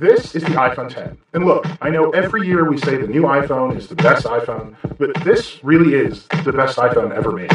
This is the iPhone X. And look, I know every year we say the new iPhone is the best iPhone, but this really is the best iPhone ever made.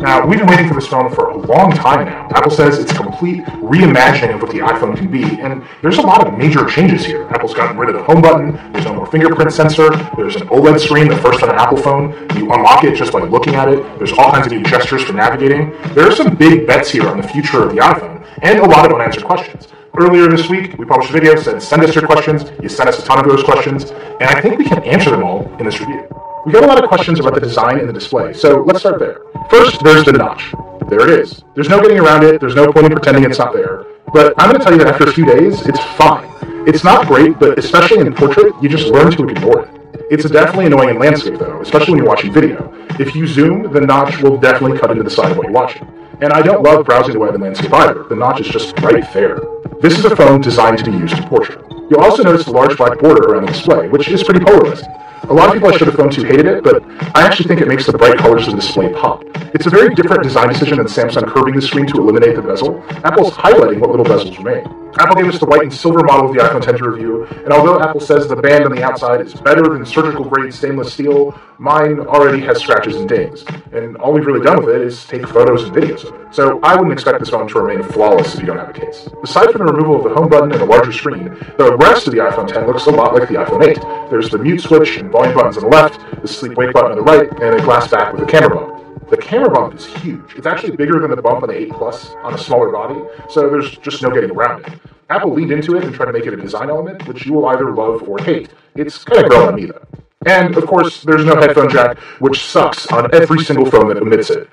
Now, we've been waiting for this phone for a long time now. Apple says it's a complete reimagining of what the iPhone can be, and there's a lot of major changes here. Apple's gotten rid of the home button, there's no more fingerprint sensor, there's an OLED screen, the first on an Apple phone. You unlock it just by looking at it. There's all kinds of new gestures for navigating. There are some big bets here on the future of the iPhone, and a lot of unanswered questions. Earlier this week, we published a video that said, send us your questions. You sent us a ton of those questions, and I think we can answer them all in this review. We got a lot of questions about the design and the display, so let's start there. First, there's the notch. There it is. There's no getting around it, there's no point in pretending it's not there. But I'm going to tell you that after a few days, it's fine. It's not great, but especially in portrait, you just learn to ignore it. It's definitely annoying in landscape, though, especially when you're watching video. If you zoom, the notch will definitely cut into the side of what you're watching. And I don't love browsing the web in landscape either. The notch is just right there. This is a phone designed to be used in portrait. You'll also notice the large black border around the display, which is pretty polarizing. A lot of people I showed the phone to hated it, but I actually think it makes the bright colors of the display pop. It's a very different design decision than Samsung curving the screen to eliminate the bezel. Apple's highlighting what little bezels remain. Apple gave us the white and silver model of the iPhone X to review, and although Apple says the band on the outside is better than surgical-grade stainless steel, mine already has scratches and dings, and all we've really done with it is take photos and videos of it. So I wouldn't expect this phone to remain flawless if you don't have a case. Aside from the removal of the home button and a larger screen, the rest of the iPhone X looks a lot like the iPhone 8. There's the mute switch and volume buttons on the left, the sleep-wake button on the right, and a glass back with a camera bump. The camera bump is huge. It's actually bigger than the bump on the 8 Plus on a smaller body, so there's just no getting around it. Apple leaned into it and tried to make it a design element, which you will either love or hate. It's kind of grown on me, though. And, of course, there's no headphone jack, which sucks on every single phone that omits it.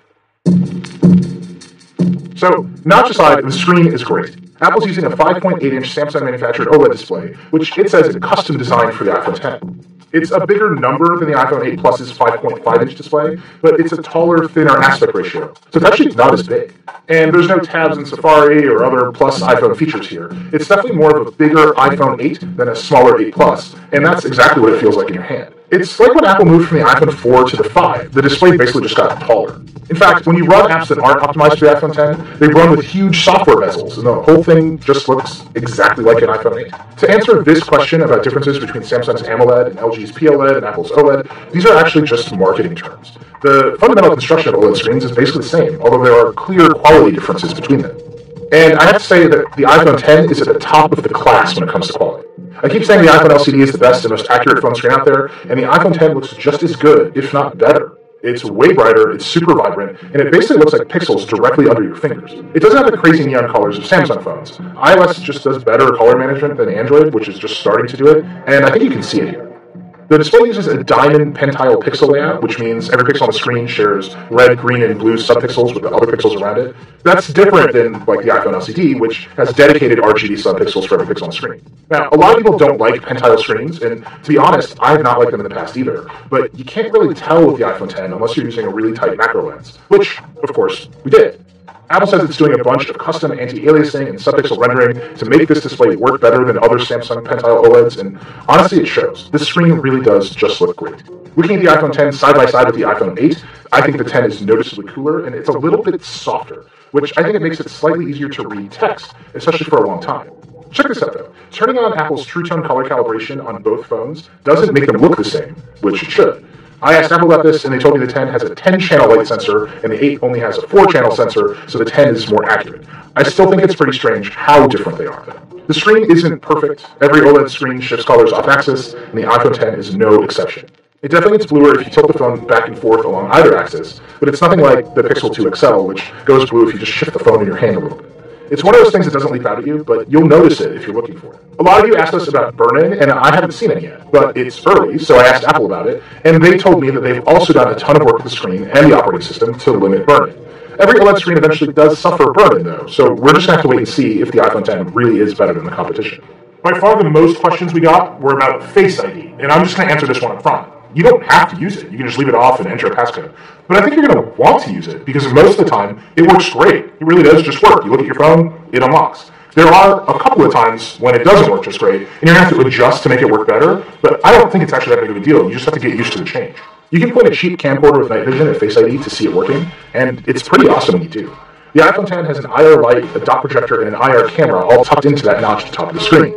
So, notch aside, the screen is great. Apple's using a 5.8-inch Samsung-manufactured OLED display, which it says is custom designed for the iPhone X. It's a bigger number than the iPhone 8 Plus's 5.5-inch display, but it's a taller, thinner aspect ratio, so it's actually not as big. And there's no tabs in Safari or other Plus iPhone features here. It's definitely more of a bigger iPhone 8 than a smaller 8 Plus, and that's exactly what it feels like in your hand. It's like when Apple moved from the iPhone 4 to the 5. The display basically just got taller. In fact, when you run apps that aren't optimized for the iPhone X, they run with huge software bezels, and the whole thing just looks exactly like an iPhone 8. To answer this question about differences between Samsung's AMOLED and LG's POLED and Apple's OLED, these are actually just marketing terms. The fundamental construction of OLED screens is basically the same, although there are clear quality differences between them. And I have to say that the iPhone X is at the top of the class when it comes to quality. I keep saying the iPhone LCD is the best and most accurate phone screen out there, and the iPhone X looks just as good, if not better. It's way brighter, it's super vibrant, and it basically looks like pixels directly under your fingers. It doesn't have the crazy neon colors of Samsung phones. iOS just does better color management than Android, which is just starting to do it, and I think you can see it here. The display uses a diamond Pentile pixel layout, which means every pixel on the screen shares red, green, and blue subpixels with the other pixels around it. That's different than, like, the iPhone LCD, which has dedicated RGB subpixels for every pixel on the screen. Now, a lot of people don't like Pentile screens, and to be honest, I have not liked them in the past either, but you can't really tell with the iPhone X unless you're using a really tight macro lens, which, of course, we did. Apple says it's doing a bunch of custom anti-aliasing and subpixel rendering to make this display work better than other Samsung Pentile OLEDs, and honestly it shows. This screen really does just look great. Looking at the iPhone X side by side with the iPhone 8, I think the 10 is noticeably cooler, and it's a little bit softer, which I think it makes it slightly easier to read text, especially for a long time. Check this out though, turning on Apple's True Tone color calibration on both phones doesn't make them look the same, which it should. I asked Apple about this, and they told me the 10 has a 10-channel light sensor, and the 8 only has a 4-channel sensor, so the 10 is more accurate. I still think it's pretty strange how different they are, though. The screen isn't perfect. Every OLED screen shifts colors off-axis, and the iPhone X is no exception. It definitely gets bluer if you tilt the phone back and forth along either axis, but it's nothing like the Pixel 2 XL, which goes blue if you just shift the phone in your hand a little bit. It's one of those things that doesn't leap out at you, but you'll notice it if you're looking for it. A lot of you asked us about burn-in, and I haven't seen it yet, but it's early, so I asked Apple about it, and they told me that they've also done a ton of work with the screen and the operating system to limit burn-in. Every OLED screen eventually does suffer burn-in, though, so we're just going to have to wait and see if the iPhone X really is better than the competition. By far the most questions we got were about Face ID, and I'm just going to answer this one up front. You don't have to use it. You can just leave it off and enter a passcode. But I think you're going to want to use it because most of the time, it works great. It really does just work. You look at your phone, it unlocks. There are a couple of times when it doesn't work just great, and you're going to have to adjust to make it work better, but I don't think it's actually that big of a deal. You just have to get used to the change. You can point a cheap camcorder with night vision at Face ID to see it working, and it's pretty awesome when you do. The iPhone X has an IR light, a dot projector, and an IR camera all tucked into that notch at the top of the screen.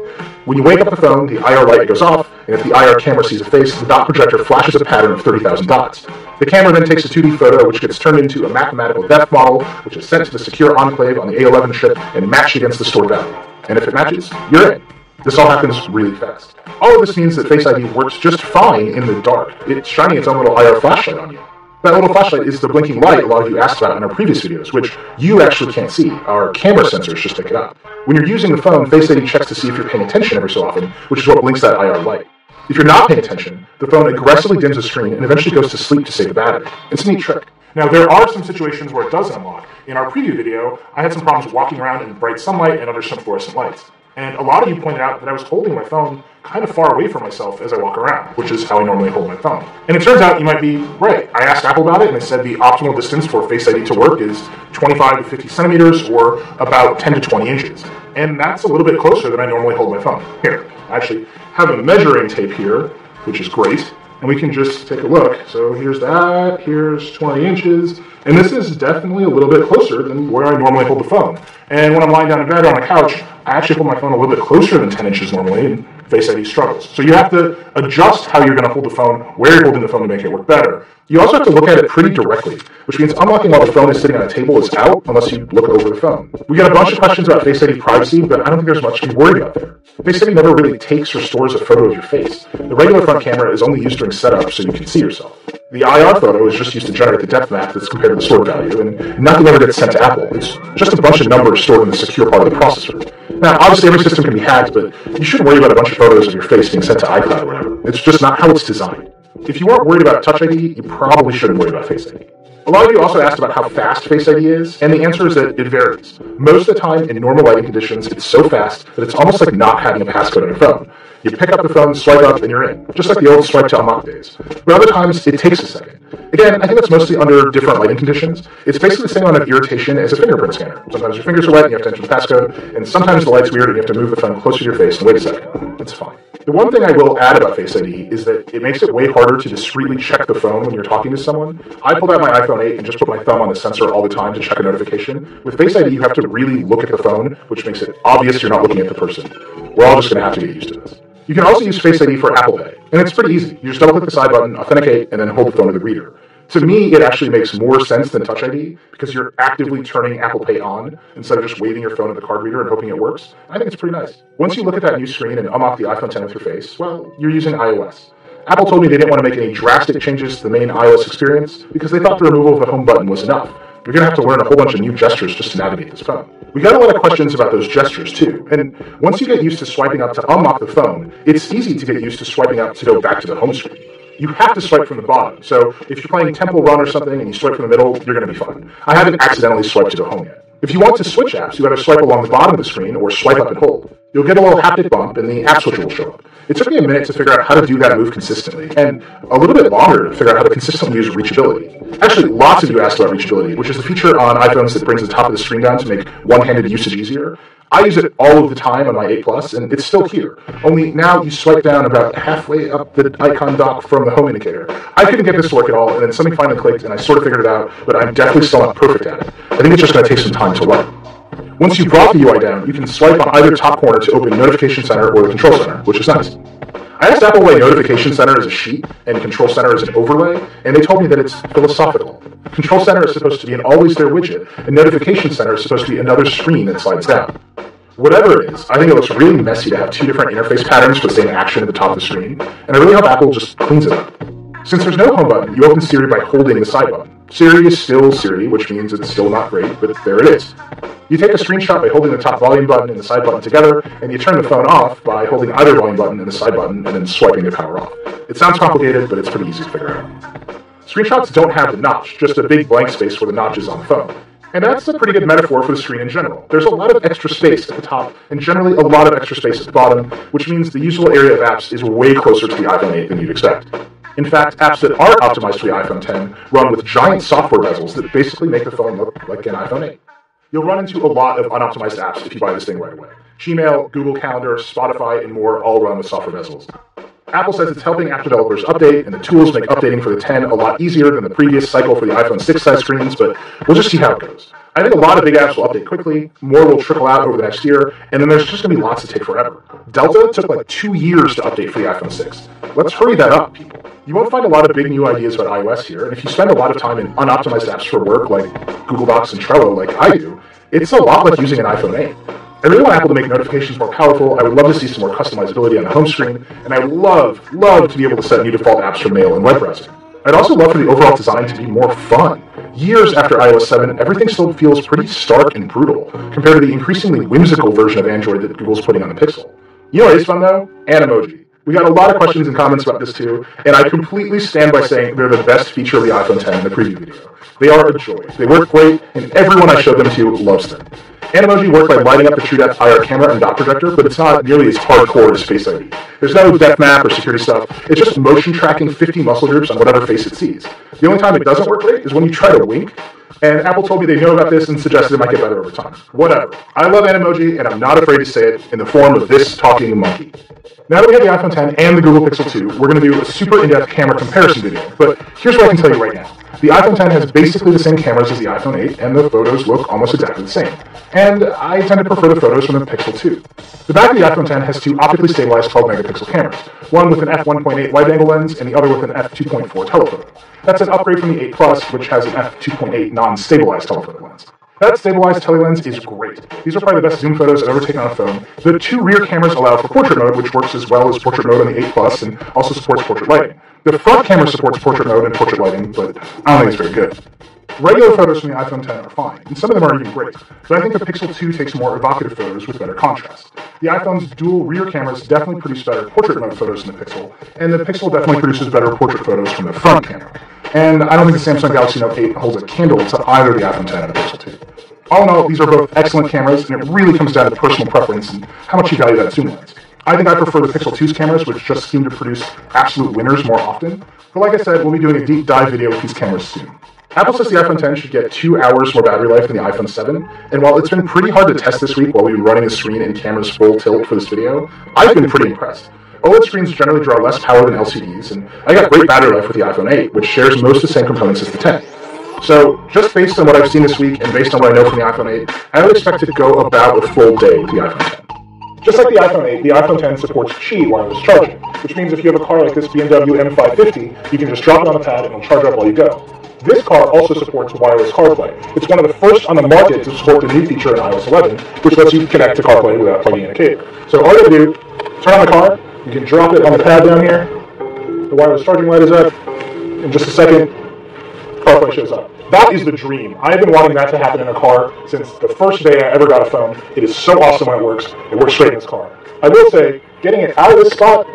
When you wake up the phone, the IR light goes off, and if the IR camera sees a face, the dot projector flashes a pattern of 30,000 dots. The camera then takes a 2D photo, which gets turned into a mathematical depth model, which is sent to the secure enclave on the A11 chip and matched against the stored value. And if it matches, you're in. This all happens really fast. All of this means that Face ID works just fine in the dark. It's shining its own little IR flashlight on you. That little flashlight is the blinking light a lot of you asked about in our previous videos, which you actually can't see. Our camera sensors just pick it up. When you're using the phone, Face ID checks to see if you're paying attention every so often, which is what blinks that IR light. If you're not paying attention, the phone aggressively dims the screen and eventually goes to sleep to save the battery. It's a neat trick. Now, there are some situations where it does unlock. In our preview video, I had some problems walking around in bright sunlight and under some fluorescent lights. And a lot of you pointed out that I was holding my phone kind of far away from myself as I walk around, which is how I normally hold my phone. And it turns out you might be right. I asked Apple about it, and they said the optimal distance for Face ID to work is 25 to 50 centimeters, or about 10 to 20 inches. And that's a little bit closer than I normally hold my phone. Here, I actually have a measuring tape here, which is great. And we can just take a look. So here's that, here's 20 inches. And this is definitely a little bit closer than where I normally hold the phone. And when I'm lying down in bed or on the couch, I actually hold my phone a little bit closer than 10 inches normally, and Face ID struggles. So you have to adjust how you're going to hold the phone, where you're holding the phone to make it work better. You also have to look at it pretty directly, which means unlocking while the phone is sitting on a table is out unless you look over the phone. We got a bunch of questions about Face ID privacy, but I don't think there's much to be worried about there. Face ID never really takes or stores a photo of your face. The regular front camera is only used during setup so you can see yourself. The IR photo is just used to generate the depth map that's compared to the stored value, and nothing ever gets sent to Apple. It's just a bunch of numbers stored in the secure part of the processor. Now, obviously every system can be hacked, but you shouldn't worry about a bunch of photos of your face being sent to iCloud or whatever. It's just not how it's designed. If you aren't worried about Touch ID, you probably shouldn't worry about Face ID. A lot of you also asked about how fast Face ID is, and the answer is that it varies. Most of the time, in normal lighting conditions, it's so fast that it's almost like not having a passcode on your phone. You pick up the phone, swipe up, and you're in, just like the old swipe to unlock days. But other times, it takes a second. Again, I think that's mostly under different lighting conditions. It's basically the same amount of irritation as a fingerprint scanner. Sometimes your fingers are wet and you have to enter the passcode, and sometimes the light's weird and you have to move the phone closer to your face and wait a second. It's fine. The one thing I will add about Face ID is that it makes it way harder to discreetly check the phone when you're talking to someone. I pulled out my iPhone 8 and just put my thumb on the sensor all the time to check a notification. With Face ID, you have to really look at the phone, which makes it obvious you're not looking at the person. We're all just going to have to get used to this. You can also use Face ID for Apple Pay, and it's pretty easy. You just double-click the side button, authenticate, and then hold the phone to the reader. To me, it actually makes more sense than Touch ID because you're actively turning Apple Pay on instead of just waving your phone at the card reader and hoping it works. I think it's pretty nice. Once you look at that new screen and unlock the iPhone X with your face, well, you're using iOS. Apple told me they didn't want to make any drastic changes to the main iOS experience because they thought the removal of the home button was enough. You're going to have to learn a whole bunch of new gestures just to navigate this phone. We got a lot of questions about those gestures too, and once you get used to swiping up to unlock the phone, it's easy to get used to swiping up to go back to the home screen. You have to swipe from the bottom, so if you're playing Temple Run or something and you swipe from the middle, you're going to be fine. I haven't accidentally swiped to go home yet. If you want to switch apps, you either swipe along the bottom of the screen or swipe up and hold. You'll get a little haptic bump and the app switcher will show up. It took me a minute to figure out how to do that move consistently, and a little bit longer to figure out how to consistently use reachability. Actually, lots of you asked about reachability, which is the feature on iPhones that brings the top of the screen down to make one-handed usage easier. I use it all of the time on my 8 Plus, and it's still here. Only now you swipe down about halfway up the icon dock from the home indicator. I couldn't get this to work at all, and then something finally clicked, and I sort of figured it out, but I'm definitely still not perfect at it. I think it's just going to take some time to learn. Once you brought the UI down, you can swipe on either top corner to open Notification Center or the Control Center, which is nice. I asked Apple why Notification Center is a sheet and Control Center is an overlay, and they told me that it's philosophical. Control Center is supposed to be an always-there widget, and Notification Center is supposed to be another screen that slides down. Whatever it is, I think it looks really messy to have two different interface patterns for the same action at the top of the screen, and I really hope Apple just cleans it up. Since there's no home button, you open Siri by holding the side button. Siri is still Siri, which means it's still not great, but there it is. You take a screenshot by holding the top volume button and the side button together, and you turn the phone off by holding either volume button and the side button and then swiping the power off. It sounds complicated, but it's pretty easy to figure out. Screenshots don't have the notch, just a big blank space where the notch is on the phone. And that's a pretty good metaphor for the screen in general. There's a lot of extra space at the top, and generally a lot of extra space at the bottom, which means the usable area of apps is way closer to the iPhone 8 than you'd expect. In fact, apps that are optimized for the iPhone X run with giant software bezels that basically make the phone look like an iPhone 8. You'll run into a lot of unoptimized apps if you buy this thing right away. Gmail, Google Calendar, Spotify, and more all run with software bezels. Apple says it's helping app developers update, and the tools make updating for the 10 a lot easier than the previous cycle for the iPhone 6 size screens, but we'll just see how it goes. I think a lot of big apps will update quickly, more will trickle out over the next year, and then there's just going to be lots to take forever. Delta took like 2 years to update for the iPhone 6. Let's hurry that up, people. You won't find a lot of big new ideas about iOS here, and if you spend a lot of time in unoptimized apps for work like Google Docs and Trello like I do, it's a lot like using an iPhone 8. I really want Apple to make notifications more powerful. I would love to see some more customizability on the home screen, and I would love to be able to set new default apps for mail and web browsing. I'd also love for the overall design to be more fun. Years after iOS 7, everything still feels pretty stark and brutal compared to the increasingly whimsical version of Android that Google's putting on the Pixel. You know what is fun though? Animoji. We got a lot of questions and comments about this too, and I completely stand by saying they're the best feature of the iPhone X in the preview video. They are a joy. They work great, and everyone I showed them to loves them. Animoji works by lighting up the TrueDepth IR camera and dot projector, but it's not nearly as hardcore as Face ID. There's no depth map or security stuff. It's just motion tracking 50 muscle groups on whatever face it sees. The only time it doesn't work great is when you try to wink, and Apple told me they know about this and suggested it might get better over time. Whatever. I love Animoji, and I'm not afraid to say it in the form of this talking monkey. Now that we have the iPhone X and the Google Pixel 2, we're going to do a super in-depth camera comparison video, but here's what I can tell you right now. The iPhone X has basically the same cameras as the iPhone 8, and the photos look almost exactly the same. And I tend to prefer the photos from the Pixel 2. The back of the iPhone X has two optically stabilized 12-megapixel cameras, one with an f1.8 wide-angle lens and the other with an f2.4 telephoto. That's an upgrade from the 8 Plus, which has an f2.8 non-stabilized telephoto lens. That stabilized telelens is great. These are probably the best zoom photos I've ever taken on a phone. The two rear cameras allow for portrait mode, which works as well as portrait mode on the 8 Plus and also supports portrait lighting. The front camera supports portrait mode and portrait lighting, but I don't think it's very good. Regular photos from the iPhone X are fine, and some of them are even great, but I think the Pixel 2 takes more evocative photos with better contrast. The iPhone's dual rear cameras definitely produce better portrait mode photos than the Pixel, and the Pixel definitely produces better portrait photos from the front camera. And I don't think the Samsung Galaxy Note 8 holds a candle to either the iPhone X and the Pixel 2. All in all, these are both excellent cameras, and it really comes down to personal preference and how much you value that zoom lens. I think I prefer the Pixel 2's cameras, which just seem to produce absolute winners more often. But like I said, we'll be doing a deep dive video with these cameras soon. Apple says the iPhone X should get 2 hours more battery life than the iPhone 7, and while it's been pretty hard to test this week while we've been running the screen and cameras full tilt for this video, I've been pretty impressed. OLED screens generally draw less power than LCDs, and I got great battery life with the iPhone 8, which shares most of the same components as the 10. So, just based on what I've seen this week and based on what I know from the iPhone 8, I would expect it to go about a full day with the iPhone 10. Just like the iPhone 8, the iPhone X supports Qi wireless charging, which means if you have a car like this BMW M550, you can just drop it on the pad and it'll charge up while you go. This car also supports wireless CarPlay. It's one of the first on the market to support the new feature in iOS 11, which lets you connect to CarPlay without plugging in a cable. So all you have to do, turn on the car, you can drop it on the pad down here, the wireless charging light is up, in just a second, CarPlay shows up. That is the dream. I've been wanting that to happen in a car since the first day I ever got a phone. It is so awesome when it works. It works straight in this car. I will say, getting it out of this spot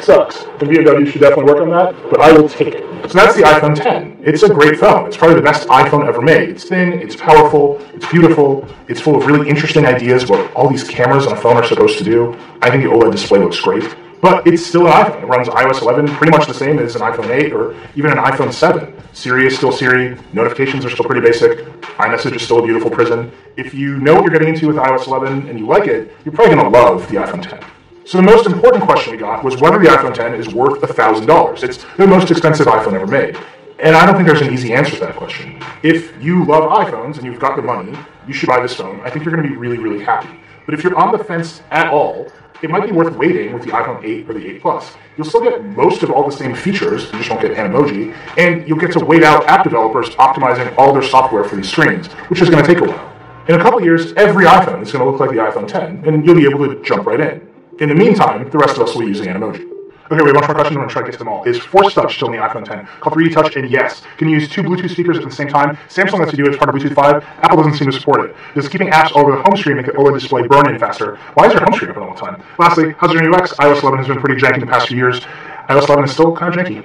sucks, and BMW should definitely work on that, but I will take it. So that's the iPhone X. It's a great phone. It's probably the best iPhone ever made. It's thin, it's powerful, it's beautiful, it's full of really interesting ideas what all these cameras on a phone are supposed to do. I think the OLED display looks great. But it's still an iPhone. It runs iOS 11 pretty much the same as an iPhone 8 or even an iPhone 7. Siri is still Siri. Notifications are still pretty basic. iMessage is still a beautiful prison. If you know what you're getting into with iOS 11 and you like it, you're probably going to love the iPhone X. So the most important question we got was whether the iPhone X is worth $1,000. It's the most expensive iPhone ever made. And I don't think there's an easy answer to that question. If you love iPhones and you've got the money, you should buy this phone. I think you're going to be really, really happy. But if you're on the fence at all, it might be worth waiting with the iPhone 8 or the 8 Plus. You'll still get most of all the same features, you just won't get Animoji, and you'll get to wait out app developers optimizing all their software for these screens, which is going to take a while. In a couple years, every iPhone is going to look like the iPhone X, and you'll be able to jump right in. In the meantime, the rest of us will be using Animoji. Okay, we have a bunch more questions, I'm going to try to get to them all. Is Force Touch still in the iPhone X? Call 3D Touch, and yes. Can you use two Bluetooth speakers at the same time? Samsung lets you do it as part of Bluetooth 5. Apple doesn't seem to support it. Does keeping apps all over the home screen make the OLED display burn in faster? Why is your home screen open all the time? Lastly, how's your new UX? iOS 11 has been pretty janky the past few years. iOS 11 is still kind of janky.